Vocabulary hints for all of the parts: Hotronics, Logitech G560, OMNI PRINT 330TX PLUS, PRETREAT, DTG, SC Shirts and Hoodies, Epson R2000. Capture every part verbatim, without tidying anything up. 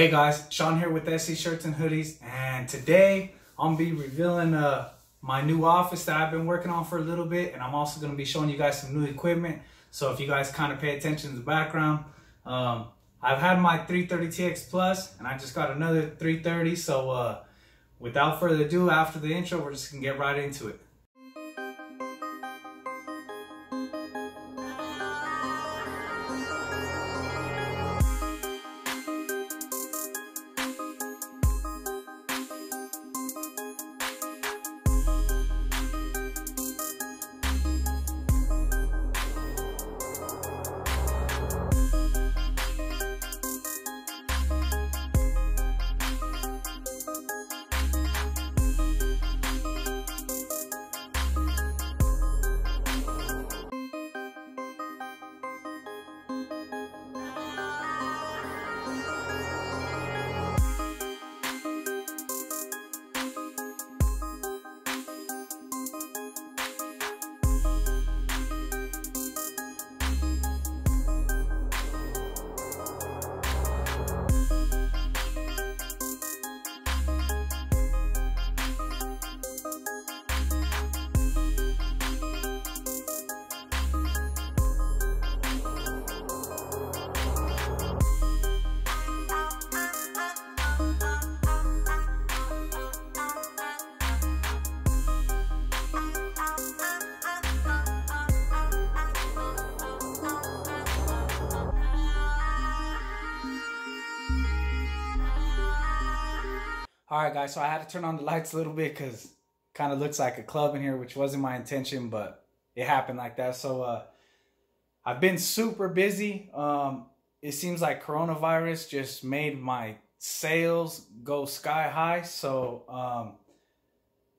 Hey guys, Sean here with S C Shirts and Hoodies, and today I'm going to be revealing uh, my new office that I've been working on for a little bit, and I'm also going to be showing you guys some new equipment. So if you guys kind of pay attention to the background, um, I've had my three thirty T X Plus, and I just got another three thirty, so uh, without further ado, after the intro, we're just going to get right into it. Alright guys, so I had to turn on the lights a little bit because it kind of looks like a club in here, which wasn't my intention, but it happened like that. So uh, I've been super busy. Um, it seems like coronavirus just made my sales go sky high. So um,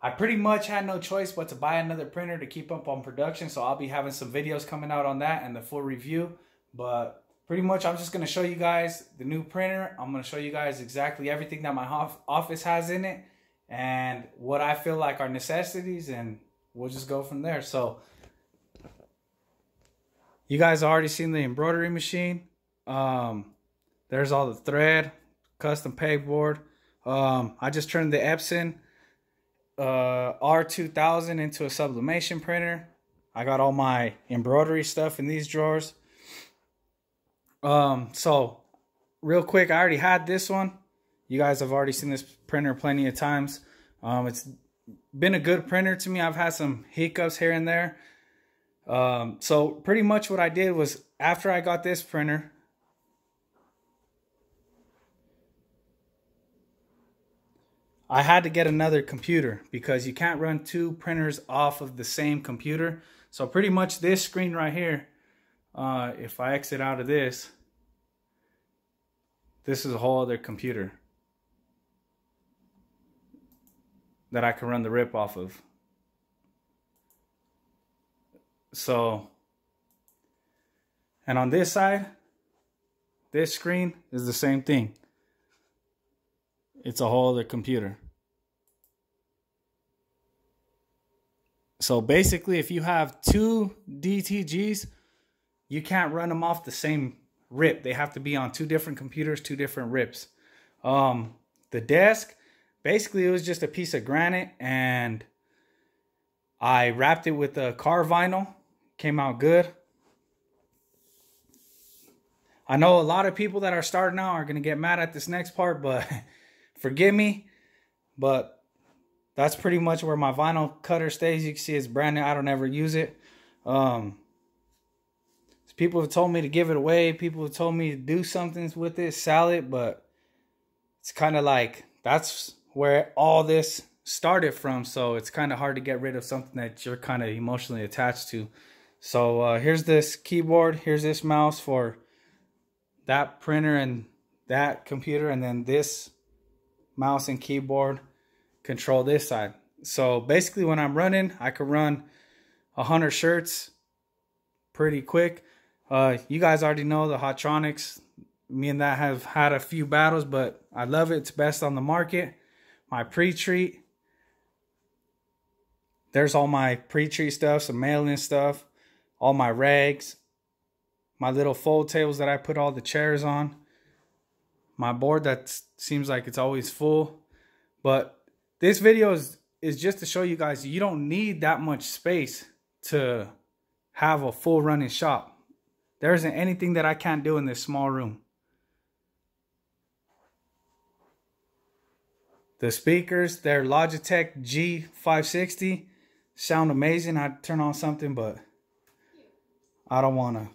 I pretty much had no choice but to buy another printer to keep up on production. So I'll be having some videos coming out on that and the full review. But pretty much, I'm just going to show you guys the new printer. I'm going to show you guys exactly everything that my office has in it and what I feel like are necessities, and we'll just go from there. So, you guys have already seen the embroidery machine. Um, there's all the thread, custom pegboard. Um, I just turned the Epson uh, R two thousand into a sublimation printer. I got all my embroidery stuff in these drawers. Um, so real quick, I already had this one. You guys have already seen this printer plenty of times. Um, it's been a good printer to me. I've had some hiccups here and there. Um, so pretty much what I did was, after I got this printer, I had to get another computer because you can't run two printers off of the same computer. So pretty much this screen right here, Uh, if I exit out of this, this is a whole other computer that I can run the rip off of. So, and on this side, this screen is the same thing. It's a whole other computer. So basically, if you have two D T Gs, you can't run them off the same rip. They have to be on two different computers, two different rips. Um, the desk, basically it was just a piece of granite, and I wrapped it with a car vinyl. Came out good. I know a lot of people that are starting out are going to get mad at this next part, but forgive me. But that's pretty much where my vinyl cutter stays. You can see it's brand new. I don't ever use it. Um... People have told me to give it away. People have told me to do something with it, sell it, but it's kind of like that's where all this started from. So it's kind of hard to get rid of something that you're kind of emotionally attached to. So uh, here's this keyboard. Here's this mouse for that printer and that computer. And then this mouse and keyboard control this side. So basically when I'm running, I could run one hundred shirts pretty quick. Uh, you guys already know the Hotronics. Me and that have had a few battles, but I love it. It's best on the market. My pre-treat. There's all my pre-treat stuff, some mail-in stuff, all my rags, my little fold tables that I put all the chairs on, my board that seems like it's always full. But this video is, is just to show you guys you don't need that much space to have a full running shop. There isn't anything that I can't do in this small room. The speakers, they're Logitech G five sixty. Sound amazing. I'd turn on something, but I don't want to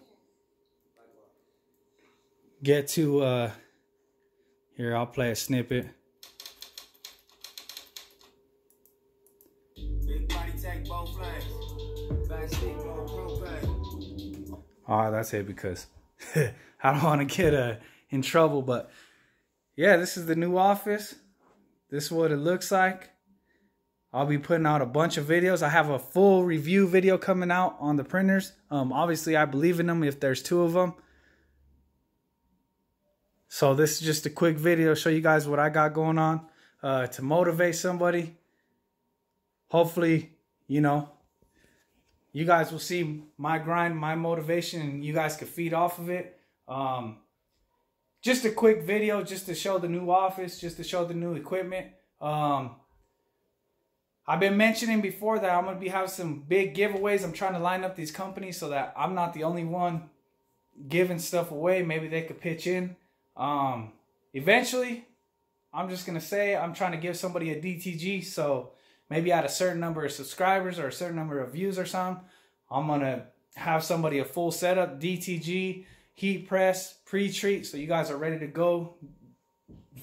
get to... Uh, here, I'll play a snippet. Alright, that's it because I don't want to get uh, in trouble. But yeah, this is the new office. This is what it looks like. I'll be putting out a bunch of videos. I have a full review video coming out on the printers. Um, obviously, I believe in them if there's two of them. So this is just a quick video to show you guys what I got going on uh, to motivate somebody. Hopefully, you know, you guys will see my grind, my motivation, and you guys can feed off of it. Um, just a quick video just to show the new office, just to show the new equipment. Um, I've been mentioning before that I'm going to be having some big giveaways. I'm trying to line up these companies so that I'm not the only one giving stuff away. Maybe they could pitch in. Um, eventually, I'm just going to say I'm trying to give somebody a D T G, so... maybe at a certain number of subscribers or a certain number of views or something, I'm going to have somebody a full setup, D T G, heat press, pre-treat, so you guys are ready to go.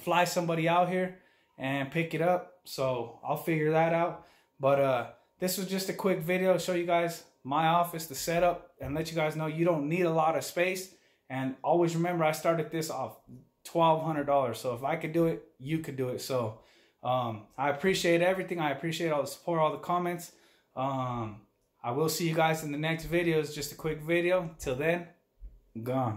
Fly somebody out here and pick it up. So I'll figure that out. But uh, this was just a quick video to show you guys my office, the setup, and let you guys know you don't need a lot of space. And always remember, I started this off twelve hundred dollars. So if I could do it, you could do it. So... Um, I appreciate everything. I appreciate all the support, all the comments. Um, I will see you guys in the next videos. Just a quick video. Till then, gone.